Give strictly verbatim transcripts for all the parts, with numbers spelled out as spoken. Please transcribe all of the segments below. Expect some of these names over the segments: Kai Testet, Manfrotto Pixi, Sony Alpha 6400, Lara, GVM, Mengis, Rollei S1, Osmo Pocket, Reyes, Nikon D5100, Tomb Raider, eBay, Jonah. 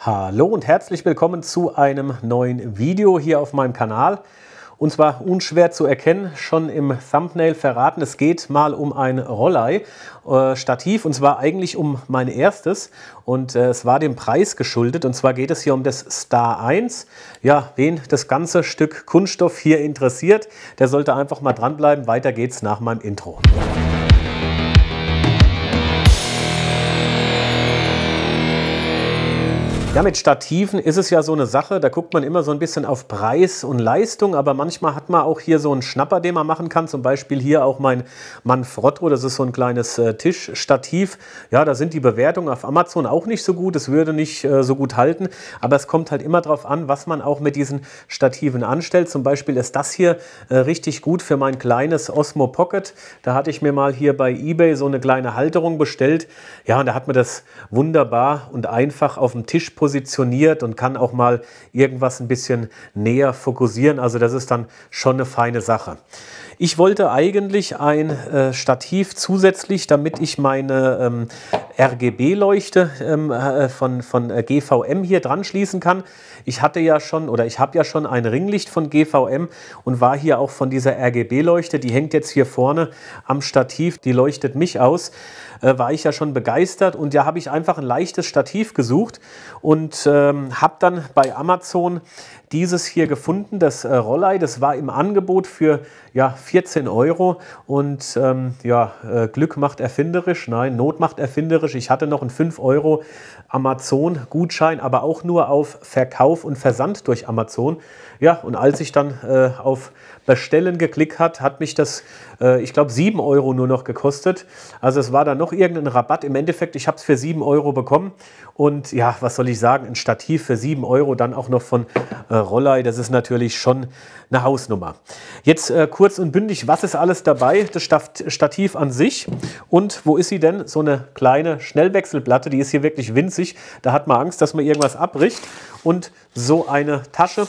Hallo und herzlich willkommen zu einem neuen Video hier auf meinem Kanal. Und zwar unschwer zu erkennen, schon im Thumbnail verraten, es geht mal um ein Rollei äh, Stativ und zwar eigentlich um mein erstes und äh, es war dem Preis geschuldet und zwar geht es hier um das Star eins. Ja, wen das ganze Stück Kunststoff hier interessiert, der sollte einfach mal dranbleiben, weiter geht's nach meinem Intro. Ja, mit Stativen ist es ja so eine Sache, da guckt man immer so ein bisschen auf Preis und Leistung, aber manchmal hat man auch hier so einen Schnapper, den man machen kann, zum Beispiel hier auch mein Manfrotto, das ist so ein kleines äh, Tischstativ, ja, da sind die Bewertungen auf Amazon auch nicht so gut, es würde nicht äh, so gut halten, aber es kommt halt immer drauf an, was man auch mit diesen Stativen anstellt, zum Beispiel ist das hier äh, richtig gut für mein kleines Osmo Pocket, da hatte ich mir mal hier bei eBay so eine kleine Halterung bestellt, ja, und da hat man das wunderbar und einfach auf dem Tisch positioniert. positioniert und kann auch mal irgendwas ein bisschen näher fokussieren. Also das ist dann schon eine feine Sache. Ich wollte eigentlich ein äh, Stativ zusätzlich, damit ich meine ähm, R G B-Leuchte ähm, äh, von, von äh, G V M hier dran schließen kann. Ich hatte ja schon oder ich habe ja schon ein Ringlicht von G V M und war hier auch von dieser R G B-Leuchte, die hängt jetzt hier vorne am Stativ, die leuchtet mich aus, äh, war ich ja schon begeistert und da habe ich einfach ein leichtes Stativ gesucht und ähm, habe dann bei Amazon dieses hier gefunden, das äh, Rollei, das war im Angebot für ja, vierzehn Euro und ähm, ja, äh, Glück macht erfinderisch, nein, Not macht erfinderisch. Ich hatte noch einen fünf Euro Amazon-Gutschein, aber auch nur auf Verkauf und Versand durch Amazon. Ja, und als ich dann äh, auf Bestellen geklickt hat, hat mich das, äh, ich glaube, sieben Euro nur noch gekostet. Also es war dann noch irgendein Rabatt. Im Endeffekt, ich habe es für sieben Euro bekommen und ja, was soll ich sagen, ein Stativ für sieben Euro, dann auch noch von äh, Rollei, das ist natürlich schon eine Hausnummer. Jetzt äh, kurz und bündig, was ist alles dabei? Das Stativ an sich und wo ist sie denn? So eine kleine Schnellwechselplatte, die ist hier wirklich winzig. Da hat man Angst, dass man irgendwas abbricht und so eine Tasche.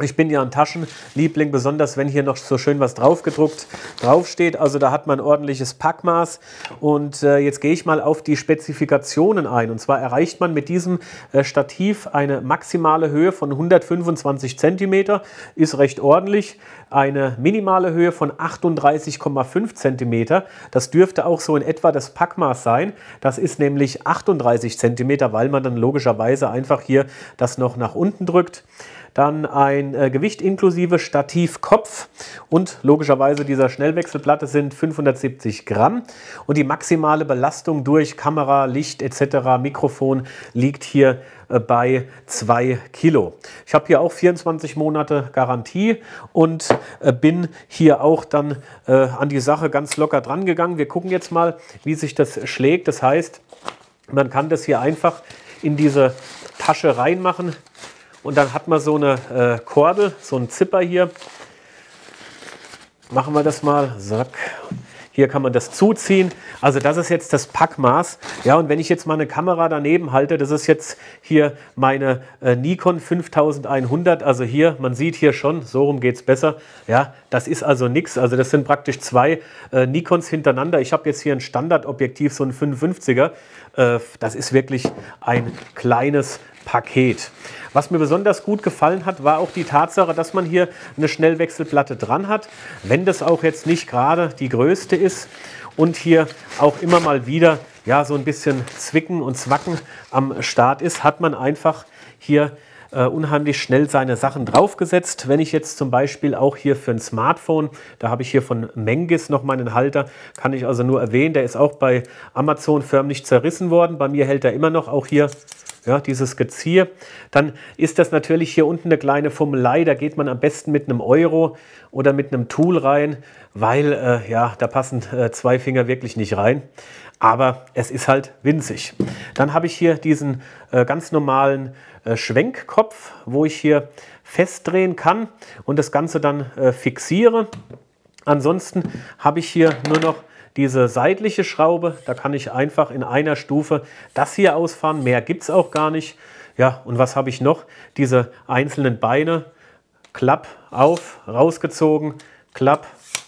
Ich bin ja ein Taschenliebling, besonders wenn hier noch so schön was draufgedruckt draufsteht. Also da hat man ein ordentliches Packmaß. Und äh, jetzt gehe ich mal auf die Spezifikationen ein. Und zwar erreicht man mit diesem äh, Stativ eine maximale Höhe von hundertfünfundzwanzig Zentimeter, ist recht ordentlich. Eine minimale Höhe von achtunddreißig Komma fünf Zentimeter. Das dürfte auch so in etwa das Packmaß sein. Das ist nämlich achtunddreißig Zentimeter, weil man dann logischerweise einfach hier das noch nach unten drückt. Dann ein äh, Gewicht inklusive Stativkopf und logischerweise dieser Schnellwechselplatte sind fünfhundertsiebzig Gramm. Und die maximale Belastung durch Kamera, Licht et cetera, Mikrofon liegt hier äh, bei zwei Kilo. Ich habe hier auch vierundzwanzig Monate Garantie und äh, bin hier auch dann äh, an die Sache ganz locker dran gegangen. Wir gucken jetzt mal, wie sich das schlägt. Das heißt, man kann das hier einfach in diese Tasche reinmachen. Und dann hat man so eine äh, Kordel, so einen Zipper hier. Machen wir das mal. Zack. Hier kann man das zuziehen. Also das ist jetzt das Packmaß. Ja, und wenn ich jetzt mal eine Kamera daneben halte, das ist jetzt hier meine äh, Nikon fünftausendeinhundert. Also hier, man sieht hier schon, so rum geht es besser. Ja, das ist also nichts. Also das sind praktisch zwei äh, Nikons hintereinander. Ich habe jetzt hier ein Standardobjektiv, so ein fünfundfünfziger. Äh, das ist wirklich ein kleines Paket. Was mir besonders gut gefallen hat, war auch die Tatsache, dass man hier eine Schnellwechselplatte dran hat, wenn das auch jetzt nicht gerade die größte ist und hier auch immer mal wieder ja, so ein bisschen Zwicken und Zwacken am Start ist, hat man einfach hier Uh, unheimlich schnell seine Sachen draufgesetzt. Wenn ich jetzt zum Beispiel auch hier für ein Smartphone, da habe ich hier von Mengis noch meinen Halter, kann ich also nur erwähnen, der ist auch bei Amazon förmlich zerrissen worden. Bei mir hält er immer noch, auch hier ja, dieses Gezieher. Dann ist das natürlich hier unten eine kleine Fummelei, da geht man am besten mit einem Euro oder mit einem Tool rein, weil äh, ja, da passen äh, zwei Finger wirklich nicht rein. Aber es ist halt winzig. Dann habe ich hier diesen äh, ganz normalen äh, Schwenkkopf, wo ich hier festdrehen kann und das Ganze dann äh, fixiere. Ansonsten habe ich hier nur noch diese seitliche Schraube. Da kann ich einfach in einer Stufe das hier ausfahren. Mehr gibt es auch gar nicht. Ja, und was habe ich noch? Diese einzelnen Beine. Klapp auf, rausgezogen, klapp,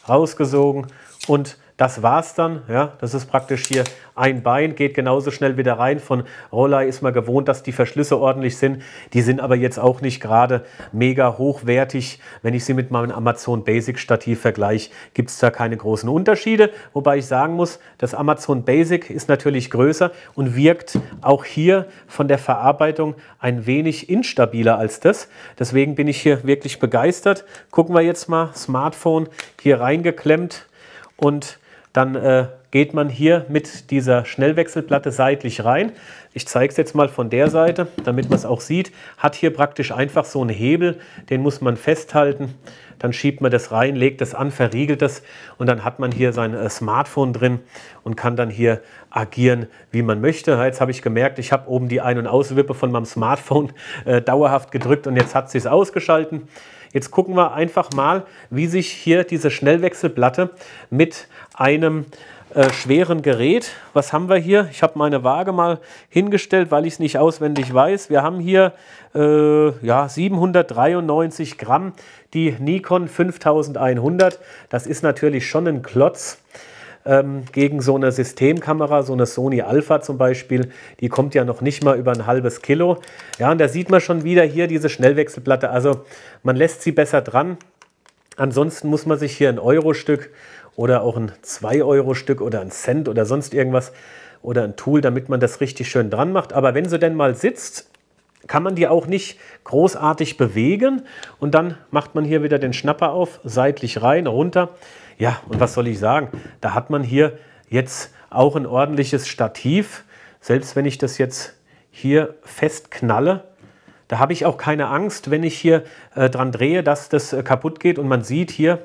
rausgesogen und Das war's dann, ja, das ist praktisch hier ein Bein, geht genauso schnell wieder rein. Von Rollei ist man gewohnt, dass die Verschlüsse ordentlich sind. Die sind aber jetzt auch nicht gerade mega hochwertig. Wenn ich sie mit meinem Amazon Basic Stativ vergleiche, gibt es da keine großen Unterschiede. Wobei ich sagen muss, das Amazon Basic ist natürlich größer und wirkt auch hier von der Verarbeitung ein wenig instabiler als das. Deswegen bin ich hier wirklich begeistert. Gucken wir jetzt mal, Smartphone hier reingeklemmt und dann äh, geht man hier mit dieser Schnellwechselplatte seitlich rein. Ich zeige es jetzt mal von der Seite, damit man es auch sieht. Hat hier praktisch einfach so einen Hebel, den muss man festhalten. Dann schiebt man das rein, legt das an, verriegelt das und dann hat man hier sein äh, Smartphone drin und kann dann hier agieren, wie man möchte. Jetzt habe ich gemerkt, ich habe oben die Ein- und Auswippe von meinem Smartphone äh, dauerhaft gedrückt und jetzt hat sie es ausgeschalten. Jetzt gucken wir einfach mal, wie sich hier diese Schnellwechselplatte mit einem äh, schweren Gerät, was haben wir hier? Ich habe meine Waage mal hingestellt, weil ich es nicht auswendig weiß. Wir haben hier äh, ja, siebenhundertdreiundneunzig Gramm, die Nikon fünftausendeinhundert. Das ist natürlich schon ein Klotz ähm, gegen so eine Systemkamera, so eine Sony Alpha zum Beispiel. Die kommt ja noch nicht mal über ein halbes Kilo. Ja, und da sieht man schon wieder hier diese Schnellwechselplatte. Also man lässt sie besser dran. Ansonsten muss man sich hier ein Euro-Stück oder auch ein zwei Euro Stück oder ein Cent oder sonst irgendwas oder ein Tool, damit man das richtig schön dran macht. Aber wenn sie denn mal sitzt, kann man die auch nicht großartig bewegen. Und dann macht man hier wieder den Schnapper auf, seitlich rein, runter. Ja, und was soll ich sagen? Da hat man hier jetzt auch ein ordentliches Stativ. Selbst wenn ich das jetzt hier festknalle, da habe ich auch keine Angst, wenn ich hier äh, dran drehe, dass das äh, kaputt geht. Und man sieht hier,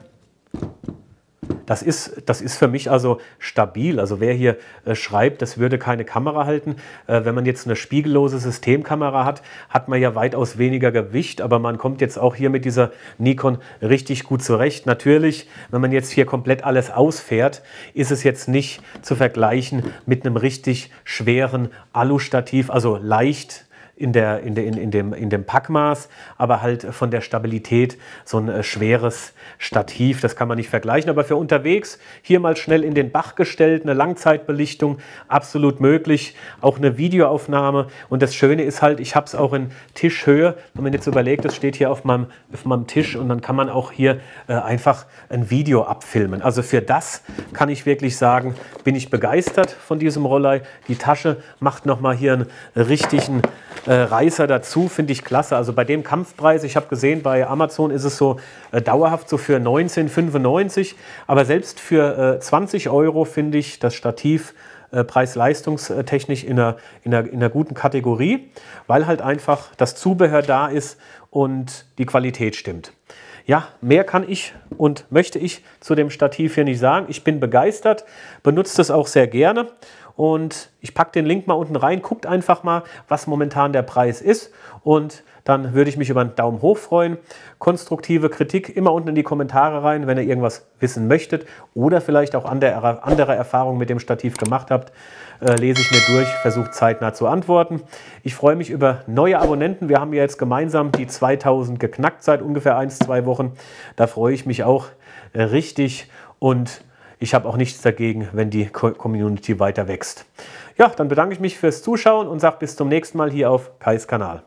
Das ist, das ist für mich also stabil. Also wer hier äh, schreibt, das würde keine Kamera halten. Äh, wenn man jetzt eine spiegellose Systemkamera hat, hat man ja weitaus weniger Gewicht. Aber man kommt jetzt auch hier mit dieser Nikon richtig gut zurecht. Natürlich, wenn man jetzt hier komplett alles ausfährt, ist es jetzt nicht zu vergleichen mit einem richtig schweren Alu-Stativ, also leicht in, der, in, der, in, in, dem, in dem Packmaß, aber halt von der Stabilität so ein äh, schweres Stativ, das kann man nicht vergleichen, aber für unterwegs hier mal schnell in den Bach gestellt, eine Langzeitbelichtung, absolut möglich, auch eine Videoaufnahme und das Schöne ist halt, ich habe es auch in Tischhöhe, wenn man jetzt überlegt, das steht hier auf meinem, auf meinem Tisch und dann kann man auch hier äh, einfach ein Video abfilmen. Also für das kann ich wirklich sagen, bin ich begeistert von diesem Rollei. Die Tasche macht nochmal hier einen richtigen Äh, Reißer dazu, finde ich klasse. Also bei dem Kampfpreis, ich habe gesehen, bei Amazon ist es so äh, dauerhaft so für neunzehn fünfundneunzig, aber selbst für äh, zwanzig Euro finde ich das Stativ äh, preis-leistungstechnisch in einer, in einer, in einer guten Kategorie, weil halt einfach das Zubehör da ist und die Qualität stimmt. Ja, mehr kann ich und möchte ich zu dem Stativ hier nicht sagen. Ich bin begeistert, benutze es auch sehr gerne. Und ich packe den Link mal unten rein, guckt einfach mal, was momentan der Preis ist und dann würde ich mich über einen Daumen hoch freuen. Konstruktive Kritik immer unten in die Kommentare rein, wenn ihr irgendwas wissen möchtet oder vielleicht auch andere, andere Erfahrungen mit dem Stativ gemacht habt, äh, lese ich mir durch, versuche zeitnah zu antworten. Ich freue mich über neue Abonnenten, wir haben ja jetzt gemeinsam die zweitausend geknackt seit ungefähr ein, zwei Wochen, da freue ich mich auch richtig und ich habe auch nichts dagegen, wenn die Community weiter wächst. Ja, dann bedanke ich mich fürs Zuschauen und sage bis zum nächsten Mal hier auf Kais Kanal.